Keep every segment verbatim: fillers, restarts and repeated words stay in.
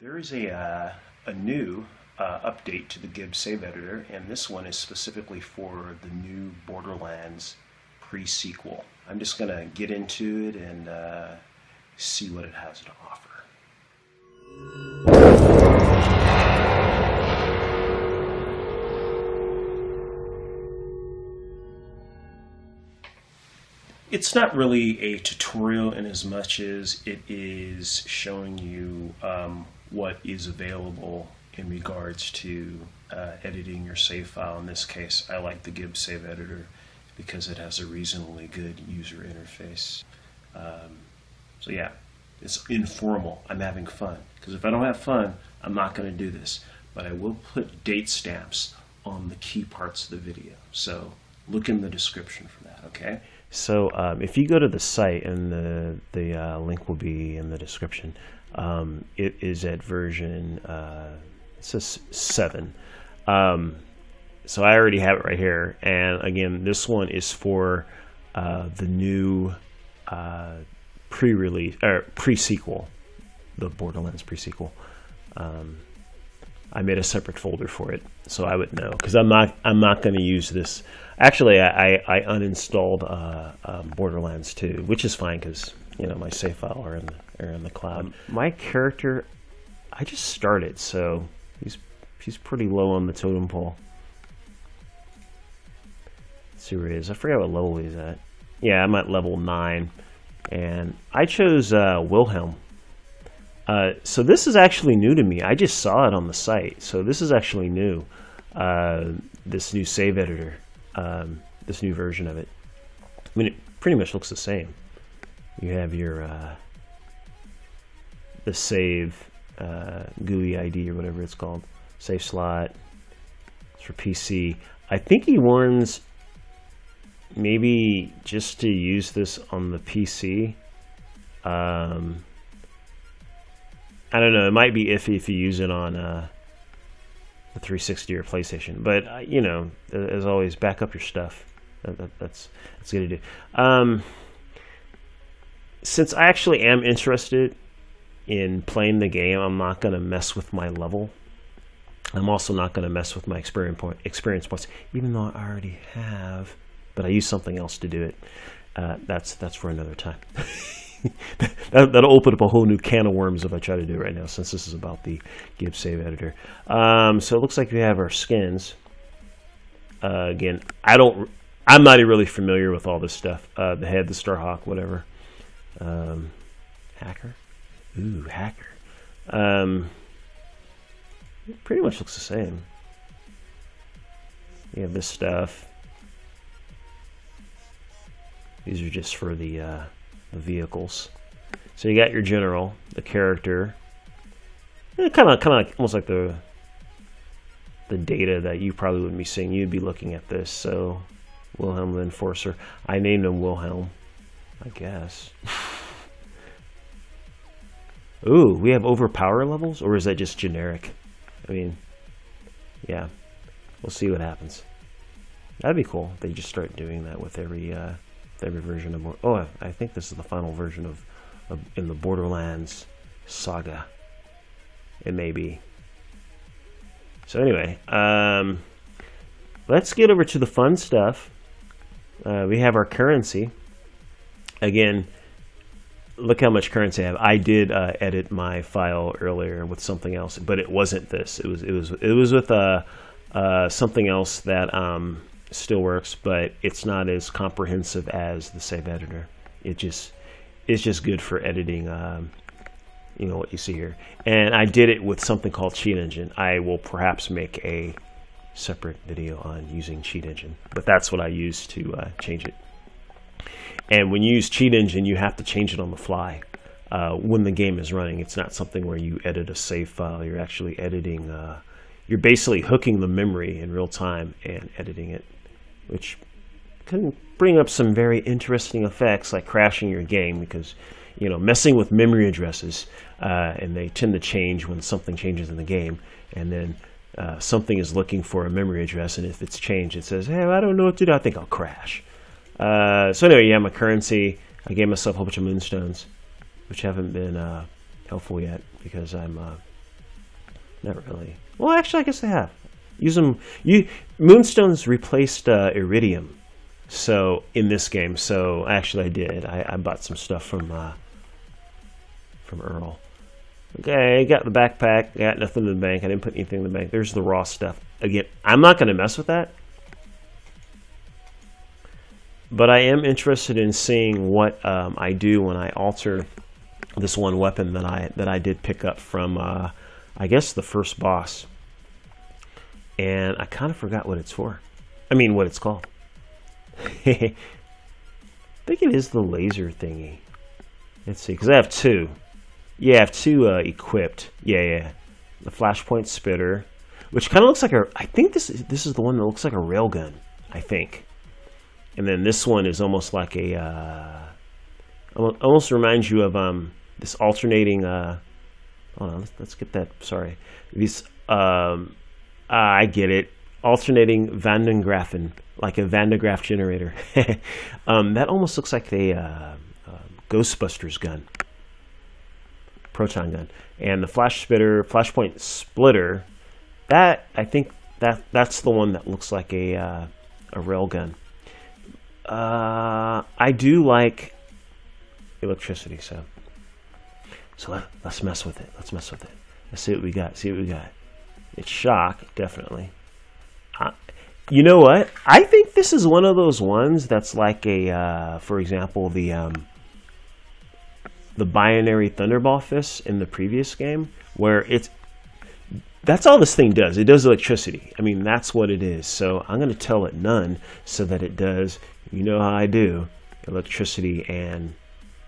There is a, uh, a new uh, update to the Gibbed's Save Editor, and this one is specifically for the new Borderlands pre-sequel. I'm just going to get into it and uh, see what it has to offer. It's not really a tutorial in as much as it is showing you um, what is available in regards to uh, editing your save file. In this case, I like the Gibbed's Save Editor because it has a reasonably good user interface. Um, so yeah, it's informal. I'm having fun, because if I don't have fun, I'm not going to do this. But I will put date stamps on the key parts of the video, so look in the description for that, okay? So um, if you go to the site, and the, the uh, link will be in the description, um, it is at version uh, it says seven. Um, so I already have it right here. And again, this one is for uh, the new uh, pre-release or pre-sequel, the Borderlands pre-sequel. Um, I made a separate folder for it, so I would know, because I'm not I'm not going to use this. Actually, I, I, I uninstalled uh, um, Borderlands two, which is fine, because you know my save file are in the, are in the cloud. Um, my character, I just started, so he's he's pretty low on the totem pole. Let's see where he is. I forgot what level he's at. Yeah, I'm at level nine, and I chose uh, Wilhelm. Uh, so this is actually new to me. I just saw it on the site. So this is actually new, uh, this new save editor, um, this new version of it. I mean, it pretty much looks the same. You have your uh, the save uh, G U I I D or whatever it's called, save slot. It's for P C. I think he warns maybe just to use this on the P C. Um, I don't know. It might be iffy if you use it on uh, a three sixty or PlayStation. But uh, you know, as always, back up your stuff. That, that, that's that's good to do. Um, since I actually am interested in playing the game, I'm not going to mess with my level. I'm also not going to mess with my experience point experience points, even though I already have. But I use something else to do it. Uh, that's that's for another time. that, that'll open up a whole new can of worms if I try to do it right now, since this is about the Gibbed's Save Editor. Um, so it looks like we have our skins. Uh, again, I don't, I'm not really familiar with all this stuff. Uh, the head, the Starhawk, whatever. Um, hacker? Ooh, hacker. Um, it pretty much looks the same. You have this stuff. These are just for the... Uh, The vehicles. So you got your general, the character, kind of, kind of almost like the the data that you probably wouldn't be seeing. You'd be looking at this. So Wilhelm the Enforcer. I named him Wilhelm, I guess. Ooh, we have overpower levels, or is that just generic? I mean, yeah, we'll see what happens. That'd be cool. They just start doing that with every. Uh, Every version of oh, I, I think this is the final version of, of in the Borderlands saga. It may be. So anyway, um, let's get over to the fun stuff. Uh, we have our currency. Again, look how much currency I have. I did uh, edit my file earlier with something else, but it wasn't this. It was it was it was with uh, uh, something else that. Um, still works, but it's not as comprehensive as the save editor. It just it's just good for editing um, you know what you see here. And I did it with something called Cheat Engine. I will perhaps make a separate video on using Cheat Engine, but that's what I use to uh, change it. And when you use Cheat Engine, you have to change it on the fly uh, when the game is running. It's not something where you edit a save file. You're actually editing uh, you're basically hooking the memory in real time and editing it, which can bring up some very interesting effects, like crashing your game, because you know messing with memory addresses, uh, and they tend to change when something changes in the game, and then uh, something is looking for a memory address, and if it's changed, it says, hey, I don't know what to do, I think I'll crash. Uh, so anyway, yeah, my currency, I gave myself a whole bunch of Moonstones, which haven't been uh, helpful yet, because I'm uh, Not really. Well, actually, I guess they have. Use them. You Moonstones replaced uh, Iridium, so in this game. So actually, I did. I, I bought some stuff from uh, from Earl. Okay, got the backpack. Got nothing in the bank. I didn't put anything in the bank. There's the raw stuff. Again, I'm not going to mess with that. But I am interested in seeing what um, I do when I alter this one weapon that I that I did pick up from, uh, I guess, the first boss. And I kind of forgot what it's for. I mean, what it's called. I think it is the laser thingy. Let's see, because I have two. Yeah, I have two uh, equipped. Yeah, yeah. The Flashpoint Splitter, which kind of looks like a... I think this is, this is the one that looks like a railgun, I think. And then this one is almost like a... Uh, almost reminds you of um, this alternating... Uh, hold on, let's, let's get that. Sorry. These... Um, Uh, I get it. Alternating Van de Graaff, like a Van de Graaff generator. um, that almost looks like a uh, uh, Ghostbusters gun, proton gun, and the Flash Splitter, Flashpoint Splitter. That I think that that's the one that looks like a uh, a rail gun. Uh, I do like electricity, so so let, let's mess with it. Let's mess with it. Let's see what we got. See what we got. It's shock, definitely. Uh, you know what? I think this is one of those ones that's like a, uh, for example, the um, the binary thunderball fists in the previous game, where it's that's all this thing does. It does electricity. I mean, that's what it is. So I'm going to tell it none, so that it does. You know how I do electricity and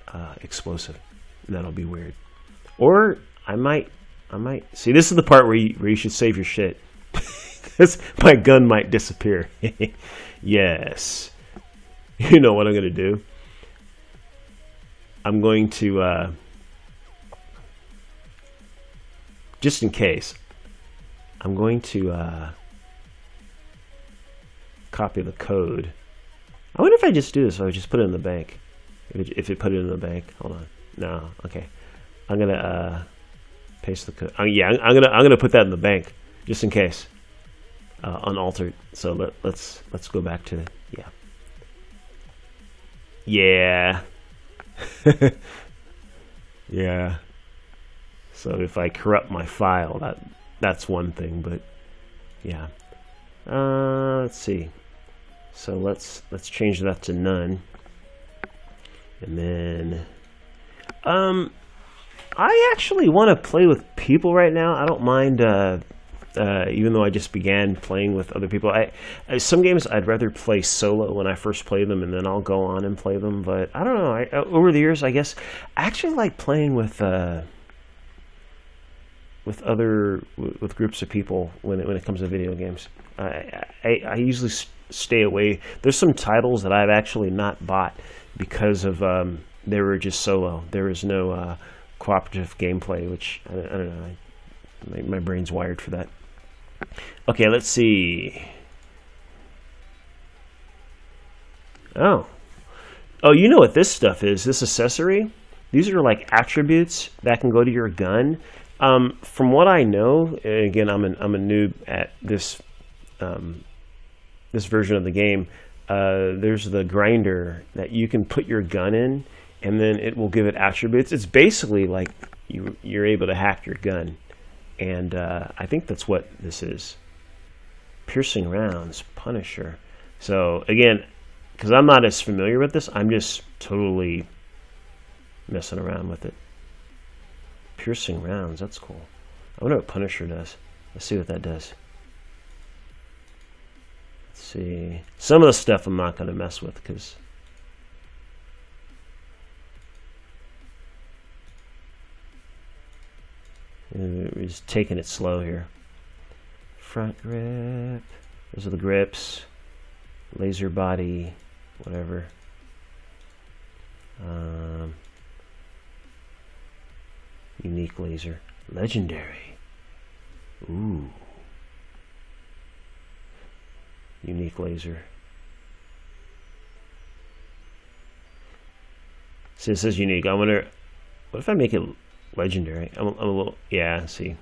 uh, explosive. And that'll be weird. Or I might. I might see. This is the part where you, where you should save your shit. This, my gun might disappear. Yes, you know what I'm gonna do. I'm going to uh, just in case. I'm going to uh, copy the code. I wonder if I just do this. Or I just put it in the bank. If it, if it put it in the bank, hold on. No, okay. I'm gonna. Uh, Paste the code. Uh, yeah, I'm, I'm gonna I'm gonna put that in the bank just in case, uh, unaltered. So let, let's let's go back to yeah, yeah, yeah. So if I corrupt my file, that that's one thing. But yeah, uh, let's see. So let's let's change that to none, and then um. I actually want to play with people right now. I don't mind, uh, uh, even though I just began playing with other people. I, I some games I'd rather play solo when I first play them, and then I'll go on and play them. But I don't know. I, over the years, I guess I actually like playing with uh, with other with groups of people when it, when it comes to video games. I I, I usually stay away. There's some titles that I've actually not bought because of um, they were just solo. There is no. Uh, cooperative gameplay, which I don't, I don't know, I, my, my brain's wired for that. Okay, let's see. Oh, oh, you know what this stuff is? This accessory. These are like attributes that can go to your gun. Um, from what I know, again, I'm an I'm a noob at this um, this version of the game. Uh, there's the grinder that you can put your gun in. And then it will give it attributes. It's basically like you, you're able to hack your gun. And uh, I think that's what this is. Piercing rounds, Punisher. So again, because I'm not as familiar with this, I'm just totally messing around with it. Piercing rounds, that's cool. I wonder what Punisher does. Let's see what that does. Let's see. Some of the stuff I'm not going to mess with because... He's taking it slow here. Front grip. Those are the grips. Laser body. Whatever. Um, unique laser. Legendary. Ooh. Unique laser. See, it says unique. I wonder... What if I make it... Legendary. I'm, I'm a little, yeah, see.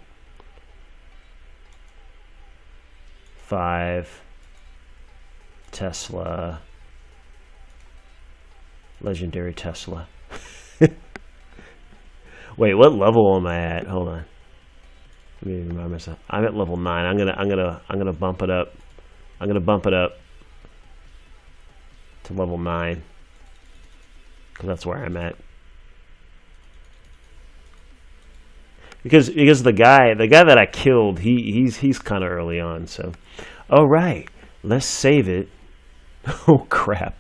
five, Tesla, legendary Tesla. Wait, what level am I at? Hold on. Let me remind myself. I'm at level nine. I'm gonna, I'm gonna, I'm gonna bump it up. I'm gonna bump it up to level nine because that's where I'm at. Because because the guy, the guy that I killed, he he's he's kind of early on. So, all right, let's save it. Oh crap!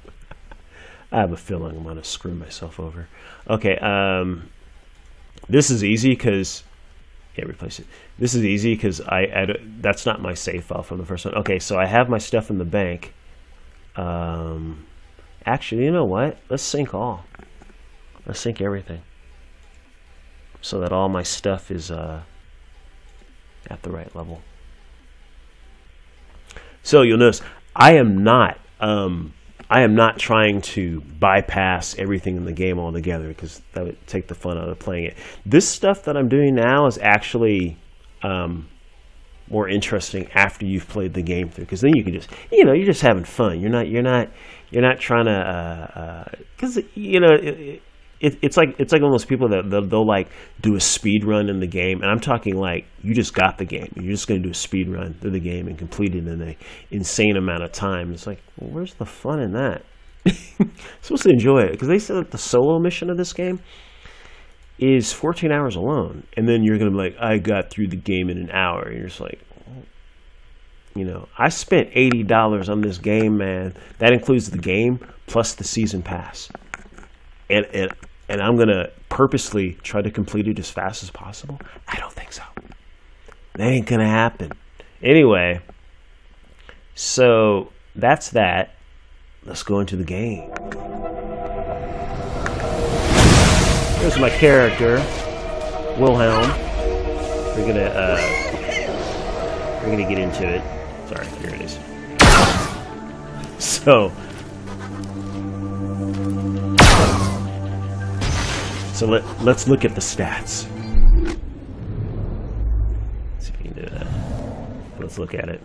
I have a feeling I'm gonna screw myself over. Okay. Um. This is easy because, yeah, replace it. This is easy because I, I, that's not my save file from the first one. Okay, so I have my stuff in the bank. Um, actually, you know what? Let's sync all. Let's sync everything so that all my stuff is uh, at the right level. So you'll notice I am not, um, I am not trying to bypass everything in the game altogether because that would take the fun out of playing it. This stuff that I'm doing now is actually um, more interesting after you've played the game through, because then you can just, you know, you're just having fun. You're not, you're not, you're not trying to, because uh, uh, you know, it, it, it's like it's like almost people that they'll, they'll like do a speed run in the game, and I'm talking like you just got the game, you're just going to do a speed run through the game and complete it in an insane amount of time. It's like, well, where's the fun in that? I'm supposed to enjoy it, because they said that the solo mission of this game is fourteen hours alone, and then you're going to be like, I got through the game in an hour, and you're just like, you know, I spent eighty dollars on this game, man. That includes the game plus the season pass, and and and I'm going to purposely try to complete it as fast as possible? I don't think so. That ain't going to happen. Anyway, so that's that. Let's go into the game. Here's my character, Wilhelm. We're going to uh, we're going to get into it. Sorry, here it is. So So let, let's look at the stats. Let's see if we can do that. Let's look at it.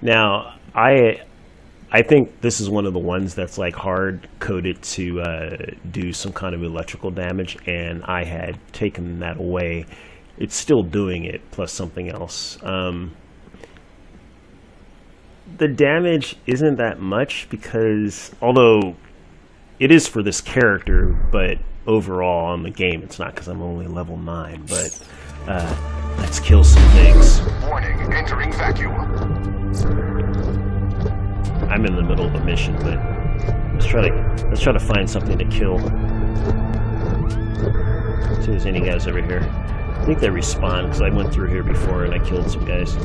Now, I I think this is one of the ones that's like hard coded to uh, do some kind of electrical damage, and I had taken that away. It's still doing it plus something else. Um, The damage isn't that much, because although it is for this character, but overall on the game it's not, because I'm only level nine. But uh, let's kill some things. Warning, entering vacuum. I'm in the middle of a mission, but let's try to let's try to find something to kill. See if there's any guys over here. I think they respawn because I went through here before and I killed some guys.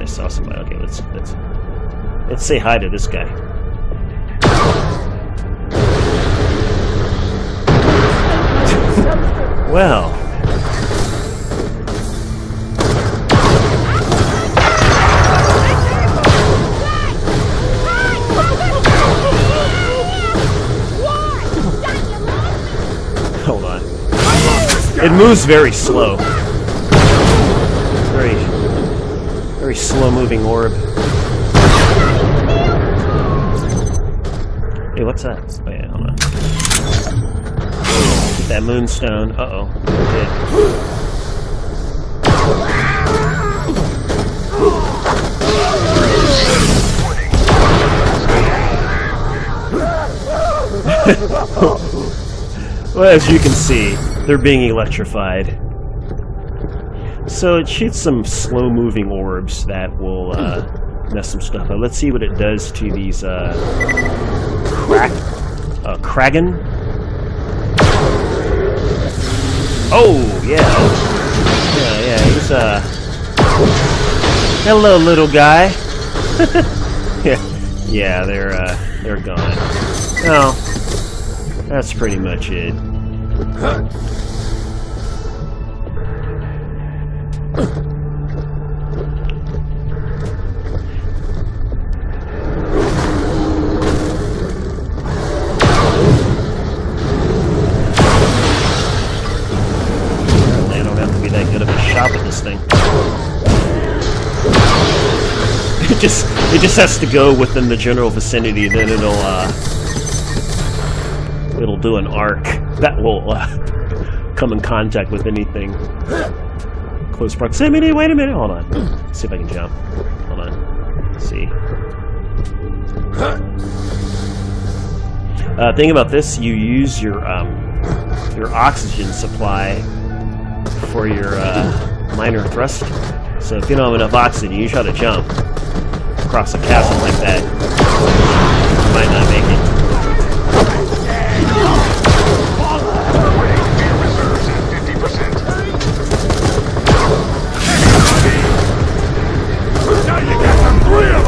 I saw somebody. Okay, let's let's let's say hi to this guy. Well, hold on. It moves very slow. Very. Very slow-moving orb. Hey, what's that? Oh yeah, hold on. Get that moonstone. Uh-oh. Okay. Well, as you can see, they're being electrified. So it shoots some slow-moving orbs that will uh, mess some stuff up. Let's see what it does to these uh, crack, uh, Kragan. Oh yeah, yeah, yeah. He's uh, hello, little guy. Yeah, yeah. They're uh, they're gone. No, well, that's pretty much it. Huh. it just it just has to go within the general vicinity, then it'll uh, it'll do an arc that will uh, come in contact with anything close proximity. Wait a minute, hold on. Let's see if I can jump. Hold on. Let's see. Uh, thing about this, you use your um, your oxygen supply for your uh, minor thrust. So if you don't have enough oxygen, you try to jump across a chasm like that, you might not make it.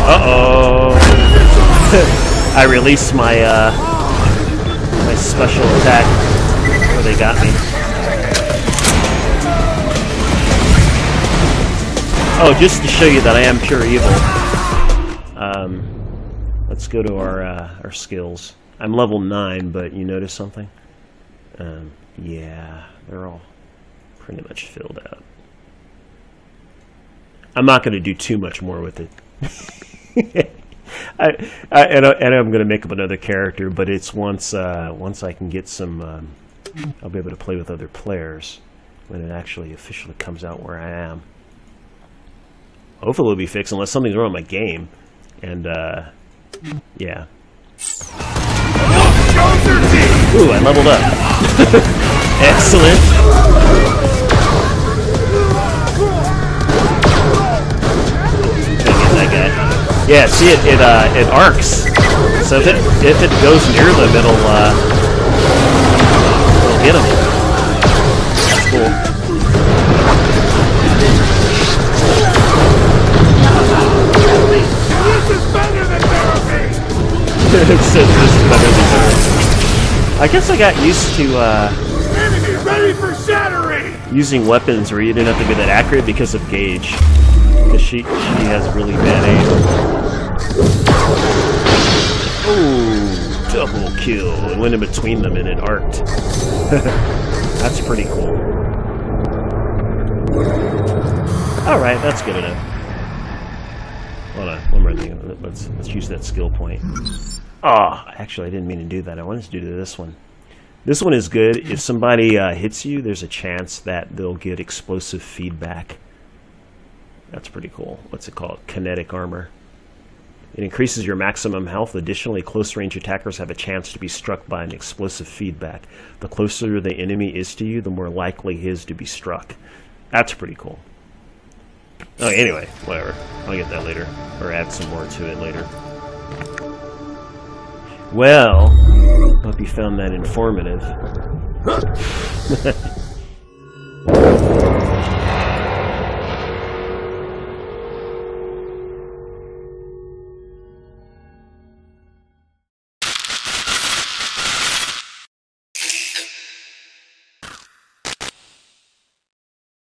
Uh-oh! I released my uh, my special attack before they got me. Oh, just to show you that I am pure evil. Um, let's go to our uh, our skills. I'm level nine, but you notice something? Um, yeah, they're all pretty much filled out. I'm not going to do too much more with it. I, I and, I, and I'm going to make up another character, but it's once uh, once I can get some, um, I'll be able to play with other players when it actually officially comes out where I am. Hopefully it'll be fixed, unless something's wrong with my game. And, uh, yeah. Ooh, I leveled up. Excellent. That guy. Yeah, see, it it, uh, it arcs. So if it, if it goes near them, it'll, uh, it'll hit them. That's cool. It's, it's better than I guess I got used to uh, enemy ready for shattering. Using weapons where you didn't have to be that accurate because of Gage, because she she has really bad aim. Ooh, double kill! It went in between them and it arced. That's pretty cool. All right, that's good enough. Hold on, one more thing. Let's let's use that skill point. Ah, oh, actually, I didn't mean to do that. I wanted to do this one. This one is good. If somebody uh, hits you, there's a chance that they'll get explosive feedback. That's pretty cool. What's it called? Kinetic armor. It increases your maximum health. Additionally, close-range attackers have a chance to be struck by an explosive feedback. The closer the enemy is to you, the more likely he is to be struck. That's pretty cool. Oh, anyway, whatever. I'll get that later, or add some more to it later. Well, hope you found that informative.